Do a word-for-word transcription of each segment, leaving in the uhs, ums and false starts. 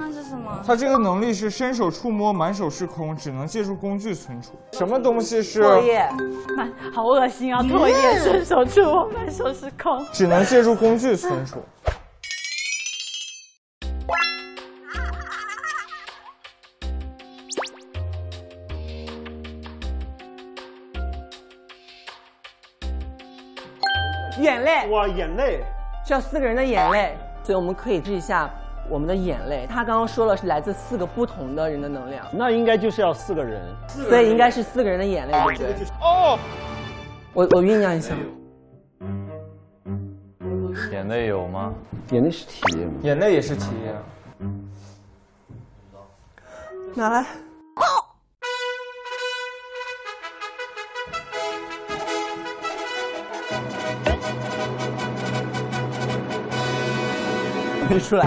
那是什么？它这个能力是伸手触摸，满手是空，只能借助工具存储。什么东西是？唾液。满，好恶心啊！唾液伸手触摸，满手是空，只能借助工具存储。眼泪。哇，眼泪。这四个人的眼泪，所以我们可以试一下。 我们的眼泪，他刚刚说了是来自四个不同的人的能量，那应该就是要四个人，所以应该是四个人的眼泪，对不对？哦，我我酝酿一下，眼泪有吗？眼泪是体液吗？眼泪也是体液，拿来。 没出来，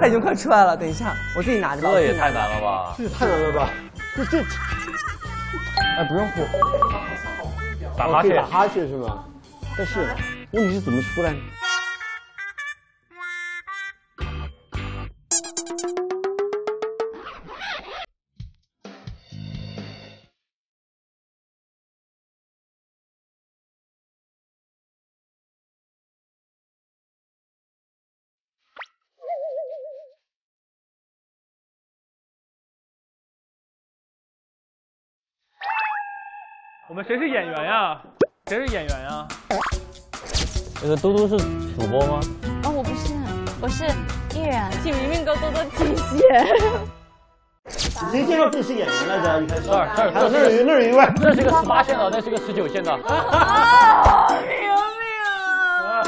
他已经快出来了。等一下，我自己拿着吧。这也太难了吧！这也太难了吧！这这，哎，不用哭。打哈欠，打哈欠是吗？但是问题是怎么出来呢？我们谁是演员呀？谁是演员呀？那个嘟嘟是主播吗？哦，我不是，我是艺人。请明明哥多多提携。谁介绍自己是演员来着？一开始。这这这是那是一位，那是个十八线的，那是个十九线的。啊！救命啊！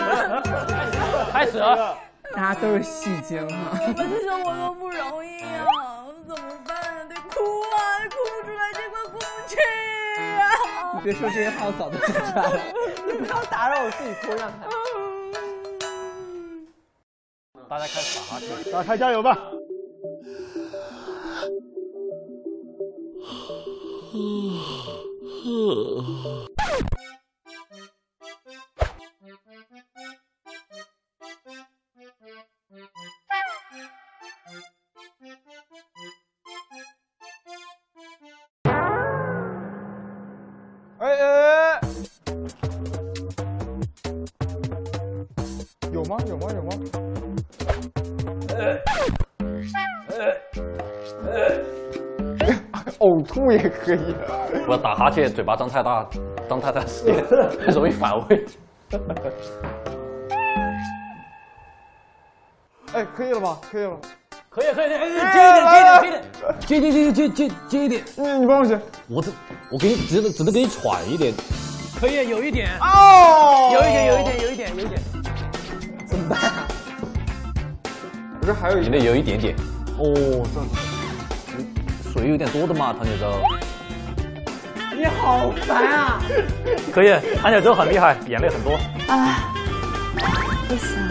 开始了。大家都是戏精哈。我这生活多不容易啊！我怎么办啊？得哭啊！哭不出来，这块过不去。 你别说这些话，我早都说出来了。你不要打扰我自己哭，让他。大家开始打哈欠，大家加油吧！也可以，我打哈欠，嘴巴张太大，张太大容易反胃。哎，可以了吧？可以了，可以，可以，可以，接一点，接一点，接一点，接接接接一点。嗯，你帮我接。我这，我给你只能只能给你喘一点。可以，有一点。哦，有一点，有一点，有一点，有一点。怎么办？我这还有一点，有一点点。哦，这样子。 水有点多的嘛，唐姐舟。你好烦啊！可以，唐姐舟很厉害，眼泪很多。啊，不行。